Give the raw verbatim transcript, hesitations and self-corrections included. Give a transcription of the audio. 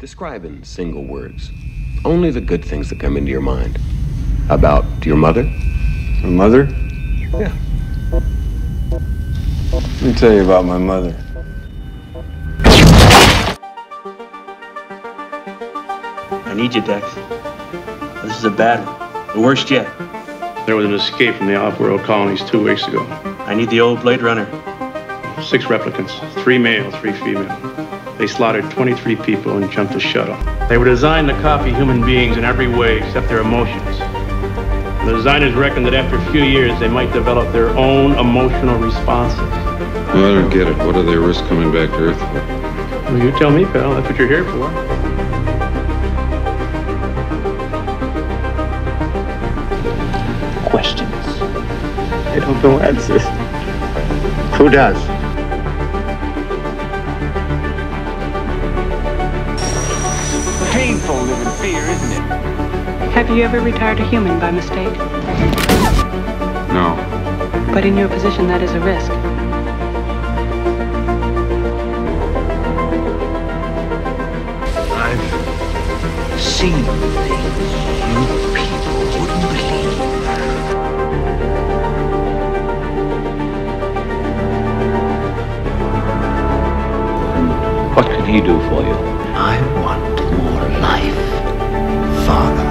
Describe in single words only the good things that come into your mind about your mother. My mother? Yeah. Let me tell you about my mother. I need you, Dex. This is a bad one. The worst yet. There was an escape from the off-world colonies two weeks ago. I need the old Blade Runner. Six replicants, three male, three female. They slaughtered twenty-three people and jumped a shuttle. They were designed to copy human beings in every way except their emotions. The designers reckoned that after a few years, they might develop their own emotional responses. Well, I don't get it. What do they risk coming back to Earth for? Well, you tell me, pal. That's what you're here for. Questions. I don't know answers. Who does? Painful living fear, isn't it? Have you ever retired a human by mistake? No. But in your position, that is a risk. I've seen things you people wouldn't believe. What can he do for you? I want more life, Father.